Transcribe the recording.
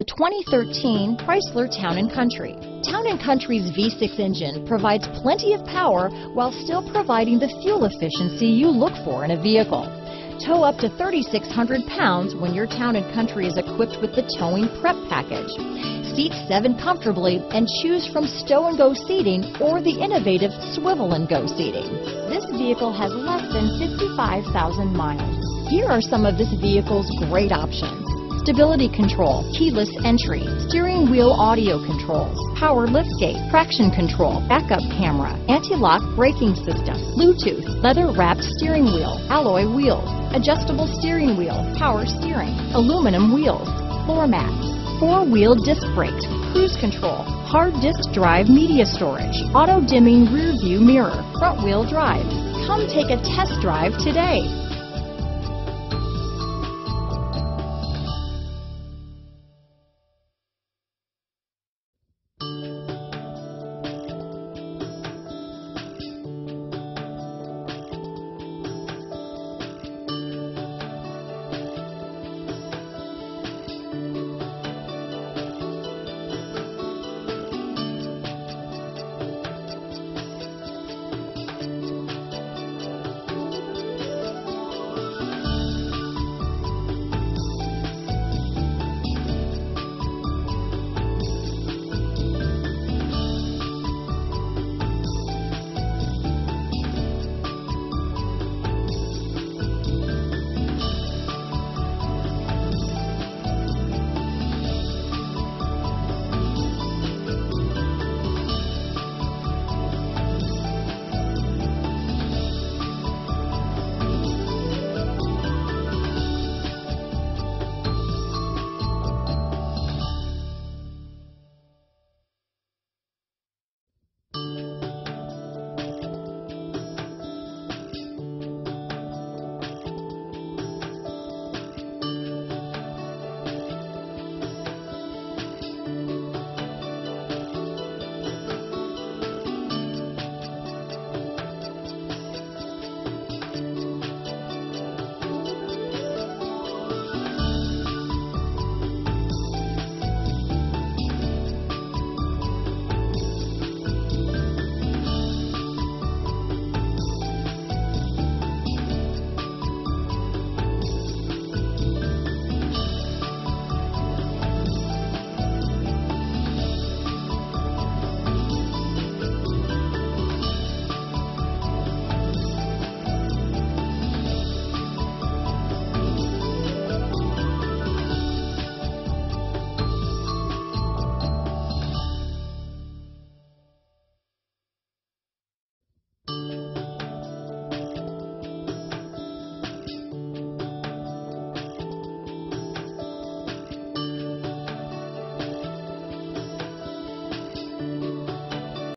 The 2013 Chrysler Town & Country. Town & Country's V6 engine provides plenty of power while still providing the fuel efficiency you look for in a vehicle. Tow up to 3,600 pounds when your Town & Country is equipped with the towing prep package. Seat seven comfortably and choose from stow and go seating or the innovative swivel and go seating. This vehicle has less than 55,000 miles. Here are some of this vehicle's great options. Stability control, keyless entry, steering wheel audio controls, power liftgate, traction control, backup camera, anti-lock braking system, Bluetooth, leather-wrapped steering wheel, alloy wheels, adjustable steering wheel, power steering, aluminum wheels, floor mats, four-wheel disc brakes, cruise control, hard disk drive media storage, auto-dimming rear view mirror, front-wheel drive. Come take a test drive today.